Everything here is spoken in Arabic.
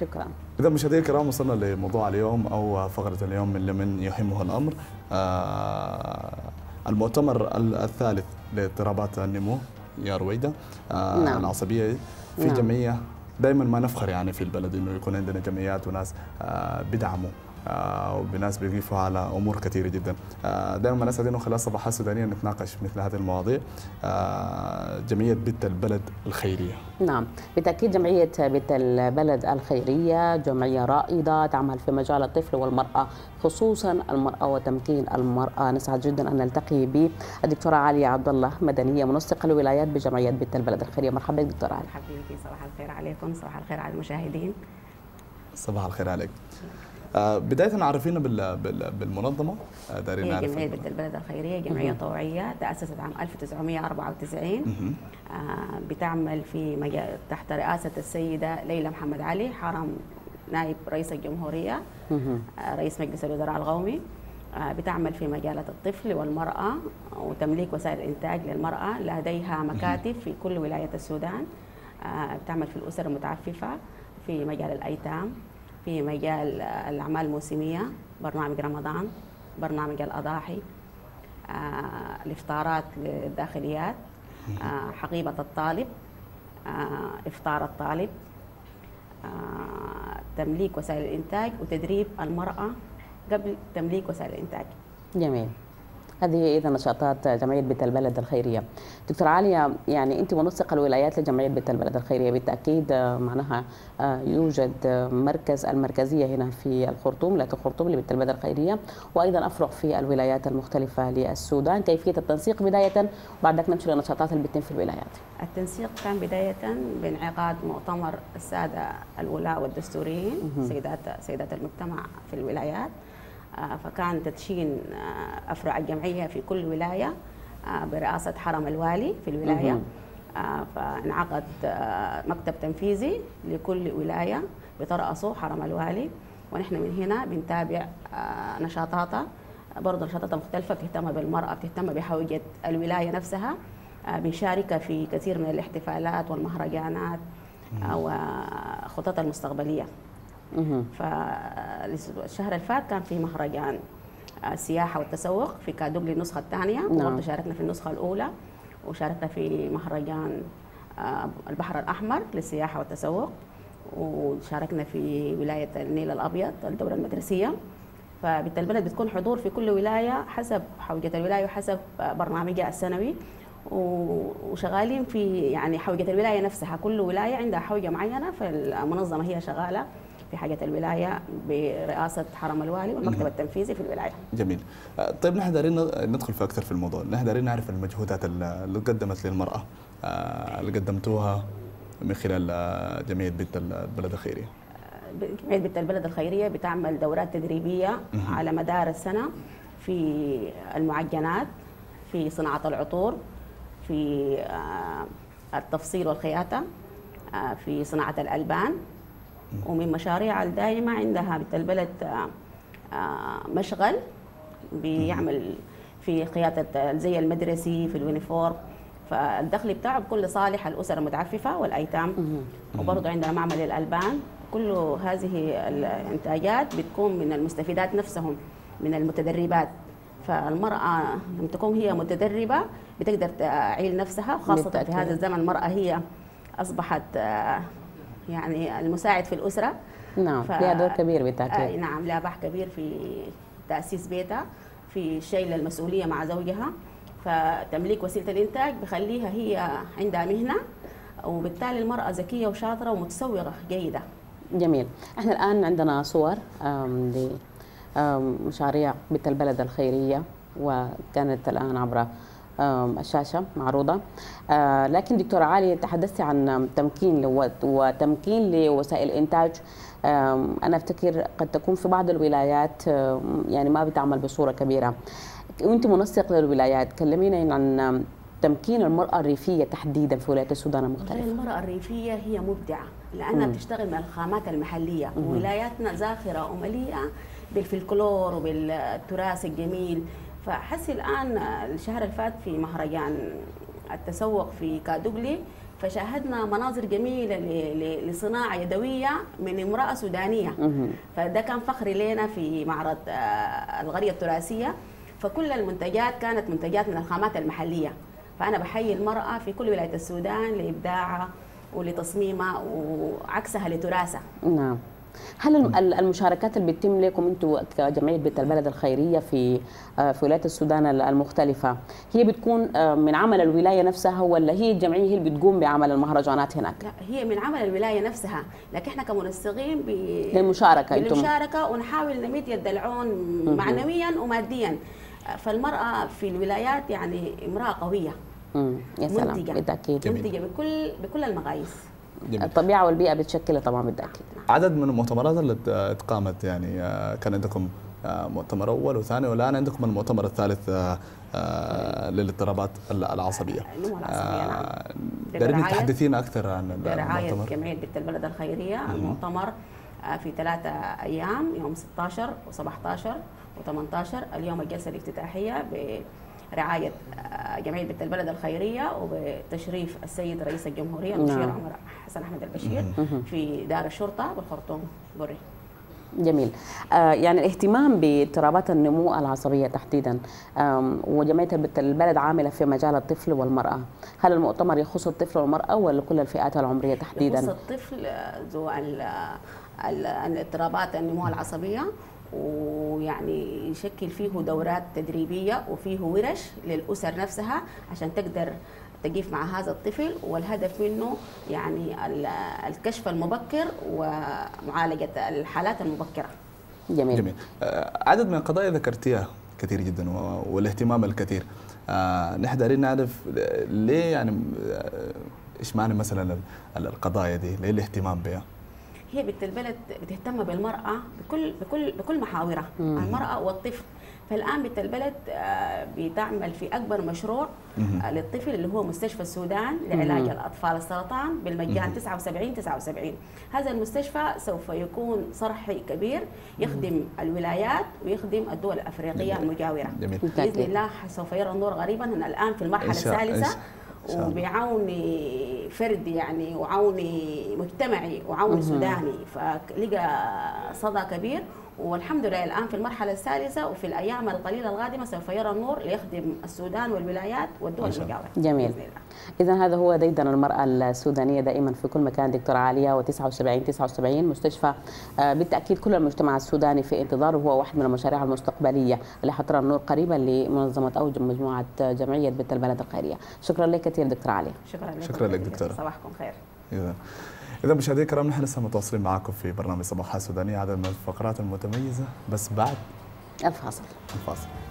شكرا. إذا مشاهدينا الكرام وصلنا لموضوع اليوم أو فقرة اليوم اللي من يهمه الأمر، المؤتمر الثالث لاضطرابات النمو يا رويدة نعم. العصبية في نعم. جمعية دائما ما نفخر يعني في البلد إنه يكون عندنا جمعيات وناس بدعموا وبناس بيضيفوا على امور كثيره جدا. دائما نسعد انه خلال صباحات سودانيه نتناقش مثل هذه المواضيع. جمعيه بيت البلد الخيريه. نعم، بالتاكيد جمعيه بيت البلد الخيريه جمعيه رائده تعمل في مجال الطفل والمراه، خصوصا المراه وتمكين المراه. نسعد جدا ان نلتقي بالدكتوره عاليه عبدالله مدنيه منسقه الولايات بجمعيه بيت البلد الخيريه. مرحبا بك دكتوره عاليه. حبيبتي صباح الخير عليكم، صباح الخير على المشاهدين. صباح الخير عليك. بداية عرفينا بالمنظمة. دارين نعرف جمعية بيت البلد الخيرية جمعية طوعية تأسست عام 1994. بتعمل في مجال تحت رئاسة السيدة ليلى محمد علي حرم نائب رئيس الجمهورية رئيس مجلس الوزراء القومي. بتعمل في مجالات الطفل والمرأة وتمليك وسائل الإنتاج للمرأة، لديها مكاتب في كل ولايات السودان. بتعمل في الأسر المتعففة، في مجال الأيتام، في مجال الأعمال الموسمية، برنامج رمضان، برنامج الأضاحي، الإفطارات للداخليات، حقيبة الطالب، إفطار الطالب، تمليك وسائل الإنتاج، وتدريب المرأة قبل تمليك وسائل الإنتاج. جميل. هذه إذا نشاطات جمعية بيت البلد الخيرية. دكتور عالية، يعني أنت منسقة الولايات لجمعية بيت البلد الخيرية، بالتأكيد معناها يوجد مركز المركزية هنا في الخرطوم، ولاية الخرطوم لبيت البلد الخيرية، وأيضا أفرع في الولايات المختلفة للسودان. كيفية التنسيق بداية وبعدك نمشي للنشاطات اللي بتتم في الولايات؟ التنسيق كان بداية بانعقاد مؤتمر السادة الولاء والدستوريين سيدات المجتمع في الولايات، فكان تدشين أفرع الجمعية في كل ولاية برئاسة حرم الوالي في الولاية. فانعقد مكتب تنفيذي لكل ولاية بترأسه حرم الوالي، ونحن من هنا بنتابع نشاطاتها، برضه نشاطاتها مختلفة، بتهتم بالمرأة، بتهتم بحويجة الولاية نفسها، بنشاركها في كثير من الاحتفالات والمهرجانات وخططها المستقبلية. فالشهر الفات كان في مهرجان السياحه والتسوق في كادوغلي النسخه الثانيه، وبرضه شاركنا في النسخه الاولى، وشاركنا في مهرجان البحر الاحمر للسياحه والتسوق، وشاركنا في ولايه النيل الابيض الدوره المدرسيه. فبالتالي البلد بتكون حضور في كل ولايه حسب حوجه الولايه وحسب برنامجها السنوي، وشغالين في يعني حوجه الولايه نفسها، كل ولايه عندها حوجه معينه، فالمنظمه هي شغاله في حاجة الولاية برئاسة حرم الوالي والمكتب التنفيذي في الولاية. جميل. طيب نحن دارين ندخل في أكثر في الموضوع، نحن دارين نعرف المجهودات اللي قدمت للمرأة، اللي قدمتوها من خلال جمعية بيت البلد الخيرية. جمعية بيت البلد الخيرية بتعمل دورات تدريبية على مدار السنة في المعجنات، في صناعة العطور، في التفصيل والخياطة، في صناعة الألبان. ومن مشاريع الدائمة عندها بيت البلد مشغل بيعمل في خياطة الزي المدرسي، في اليونيفورم، فالدخل بتاعه بكل صالح الأسر المتعففة والأيتام. وبرضه عندنا معمل الألبان. كل هذه الإنتاجات بتكون من المستفيدات نفسهم، من المتدربات. فالمرأة لما تكون هي متدربة بتقدر تعيل نفسها، خاصة في هذا الزمن المرأة هي أصبحت يعني المساعد في الأسرة. نعم، لها دور كبير بالتأكيد. نعم، لها بحث كبير في تأسيس بيتها، في شيل المسؤولية مع زوجها، فتمليك وسيلة الإنتاج بخليها هي عندها مهنة، وبالتالي المرأة ذكية وشاطرة ومتسوقة جيدة. جميل. احنا الآن عندنا صور لمشاريع بيت البلد الخيرية، وكانت الآن عبر الشاشة معروضة. لكن دكتورة عالية، تحدثت عن تمكين لوسائل إنتاج. أنا أفتكر قد تكون في بعض الولايات يعني ما بتعمل بصورة كبيرة، وأنت منسق للولايات، كلمينا عن تمكين المرأة الريفية تحديدا في ولايات السودان المختلفة. المرأة الريفية هي مبدعة لأنها بتشتغل من الخامات المحلية، وولاياتنا زاخرة ومليئة بالفلكلور وبالتراث الجميل. فحسي الآن الشهر الفات في مهرجان التسوق في كادوغلي، فشاهدنا مناظر جميله لصناعه يدويه من امراه سودانيه. فده كان فخر لنا في معرض الغريه التراثيه. فكل المنتجات كانت منتجات من الخامات المحليه. فانا بحيي المراه في كل ولايه السودان لابداعها ولتصميمها وعكسها لتراثها. نعم. هل المشاركات اللي بتتم لكم انتم كجمعية بيت البلد الخيرية في ولايات السودان المختلفة هي بتكون من عمل الولاية نفسها، ولا هي الجمعية هي اللي بتقوم بعمل المهرجانات هناك؟ لا، هي من عمل الولاية نفسها، لكن احنا كمنسقين بالمشاركة ونحاول نمد يد العون معنويا وماديا. فالمرأة في الولايات يعني امرأة قوية منتجة بالتأكيد، منتجة بكل المقاييس. جميل. الطبيعه والبيئه بتشكلها طبعا بالتاكيد. عدد من المؤتمرات اللي اتقامت، يعني كان عندكم مؤتمر اول وثاني، والان عندكم المؤتمر الثالث للاضطرابات العصبيه. نعم. تحدثينا اكثر عن المؤتمر. جمعيه بيت البلد الخيريه المؤتمر في 3 ايام، يوم 16 و17 و18. اليوم الجلسه الافتتاحيه برعاية جمعية بيت البلد الخيرية وبتشريف السيد رئيس الجمهورية المشير عمر حسن أحمد البشير في دار الشرطة بالخرطوم بري. جميل. يعني الاهتمام باضطرابات النمو العصبية تحديدا، وجمعية البلد عاملة في مجال الطفل والمرأة. هل المؤتمر يخص الطفل والمرأة ولا كل الفئات العمرية تحديدا؟ يخص الطفل ذو الاضطرابات النمو العصبية، ويعني يشكل فيه دورات تدريبية وفيه ورش للأسر نفسها عشان تقدر تقيف مع هذا الطفل. والهدف منه يعني الكشف المبكر ومعالجة الحالات المبكرة. جميل. جميل. عدد من القضايا ذكرتيها كثير جدا والاهتمام الكثير. نحن دارين نعرف ليه، يعني ايش معنى مثلا القضايا دي، ليه الاهتمام بها؟ هي بيت البلد بتهتم بالمرأة بكل محاورها، المرأة والطفل. فالآن بيت البلد بتعمل في أكبر مشروع للطفل اللي هو مستشفى السودان لعلاج الأطفال السرطان بالمجان 79. هذا المستشفى سوف يكون صرحي كبير يخدم الولايات ويخدم الدول الأفريقية المجاورة. جميل. بإذن الله سوف يرى النور غريبا. الآن في المرحلة الثالثة، وبعون فردي يعني وعون مجتمعي وعون سوداني، فلقى صدى كبير. والحمد لله الآن في المرحلة الثالثة، وفي الأيام القليلة القادمة سوف يرى النور ليخدم السودان والولايات والدول المجاورة. جميل. إذا هذا هو ديدن المرأة السودانية دائما في كل مكان. دكتورة عالية، و79 مستشفى بالتأكيد كل المجتمع السوداني في انتظاره، وهو واحد من المشاريع المستقبلية اللي حترى النور قريبا لمنظمة أو مجموعة جمعية بيت البلد الخيرية. شكرا لك كثير دكتورة عالية. شكرا لك دكتورة. صباحكم خير. إذا مشاهدينا الكرام، نحن لسه متواصلين معكم في برنامج صباحات سودانية، عدد من الفقرات المتميزة بس بعد الفاصل.